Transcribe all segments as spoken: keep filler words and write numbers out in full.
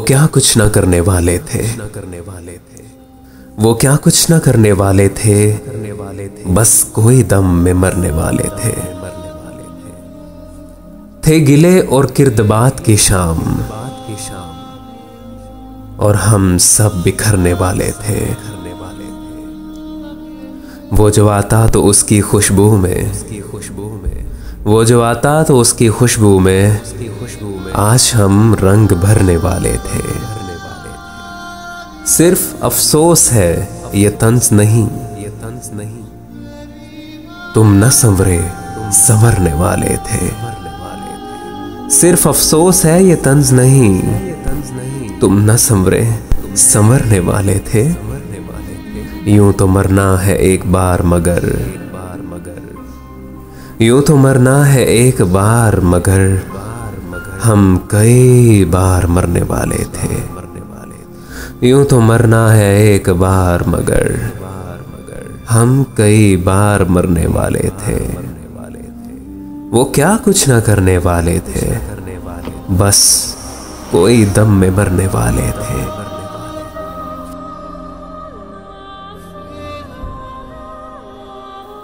वो क्या कुछ न करने वाले थे वो क्या कुछ न करने वाले थे बस कोई दम में मरने वाले थे। थे गिले और किरदबात की शाम और हम सब बिखरने वाले थे। वो जो आता तो उसकी खुशबू में वो जो आता तो उसकी खुशबू में आज हम रंग भरने वाले थे। सिर्फ अफसोस है ये तंज नहीं तुम न संवरे संवरने वाले थे। सिर्फ अफसोस है ये तंज नहीं तुम न संवरे संवरने वाले थे। यूं तो मरना है एक बार मगर यूं तो मरना है एक बार मगर हम कई बार मरने वाले थे। यूं तो मरना है एक बार मगर हम कई बार मरने वाले थे। वो क्या कुछ न करने वाले थे बस कोई दम में मरने वाले थे।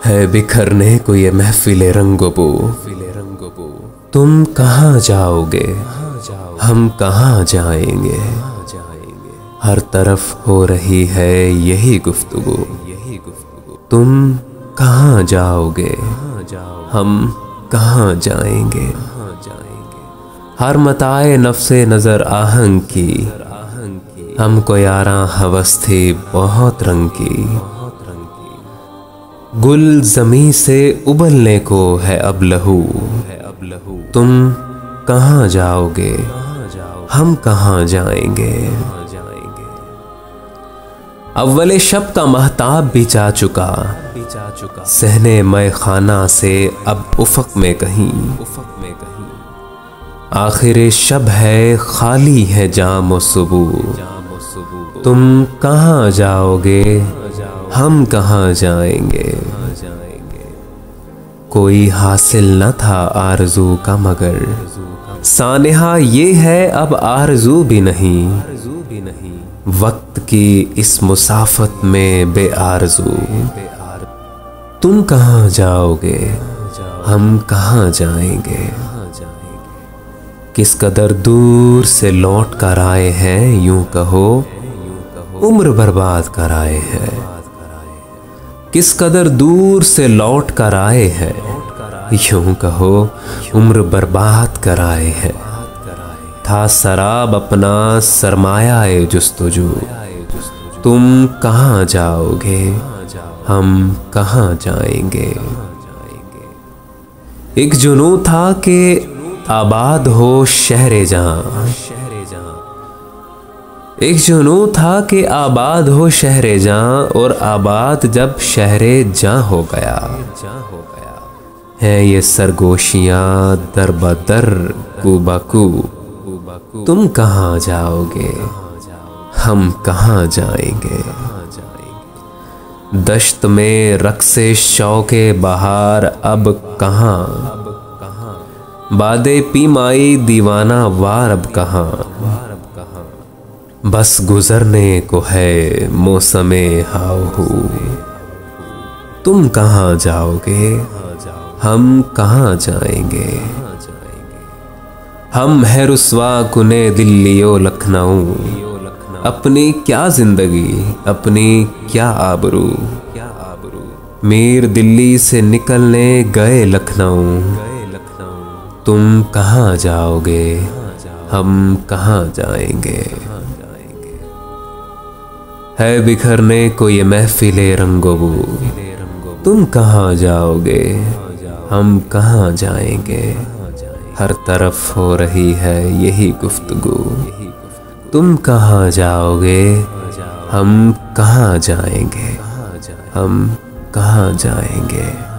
है बिखरने को ये महफिले रंगो बो तुम कहाँ जाओगे हम कहाँ जाएंगे। हर तरफ हो रही है यही गुफ्तगू तुम कहाँ जाओगे हम कहाँ जाएंगे। हर मताए नफ्से नजर आहंग की हमको यारा हवस थी बहुत रंग की। गुल जमी से उबलने को है अब लहू तुम कहाँ जाओगे हम कहाँ जाएंगे। अव्वले शब का महताब भी जा चुका सहने मैं खाना से अब उफक में कहीं। आखिर शब है खाली है जाम व सुबह तुम कहाँ जाओगे हम कहाँ जाएंगे। कोई हासिल न था आरज़ू का मगर सानेहा ये है अब आरज़ू भी नहीं। वक्त की इस मुसाफत में बेआरज़ू तुम कहाँ जाओगे हम कहाँ जाएंगे। किस कदर दूर से लौट कर आए हैं यूं कहो उम्र बर्बाद कर आए हैं। किस कदर दूर से लौट कर आए हैं यूं कहो उम्र बर्बाद कर आए हैं। था शराब अपना सरमाया ए जुस्तजू तुम कहाँ जाओगे हम कहाँ जाएंगे। एक जुनून था कि आबाद हो शहरे जहाँ एक जुनून था कि आबाद हो शहरे जहाँ और आबाद जब शहरे जहाँ हो गया हैं ये सरगोशियाँ दर बदर कूबाकू तुम कहाँ जाओगे हम कहाँ जाएंगे। दश्त में रक्से शौके बहार अब कहाँ बादे पीमाई दीवाना वार अब कहाँ। बस गुजरने को है मौसमे हाव तुम कहाँ जाओगे हम कहाँ जाएंगे। हम है रुस्वा कुने दिल्लियो लखनऊ अपनी क्या जिंदगी अपनी क्या आबरू। मीर दिल्ली से निकलने गए लखनऊ तुम कहाँ जाओगे हम कहाँ जाएंगे। है बिखरने को ये महफिले रंगोबू तुम कहाँ जाओगे हम कहाँ जाएंगे। हर तरफ हो रही है यही गुफ्तगू तुम कहाँ जाओगे हम कहाँ जाएंगे हम कहाँ जाएंगे।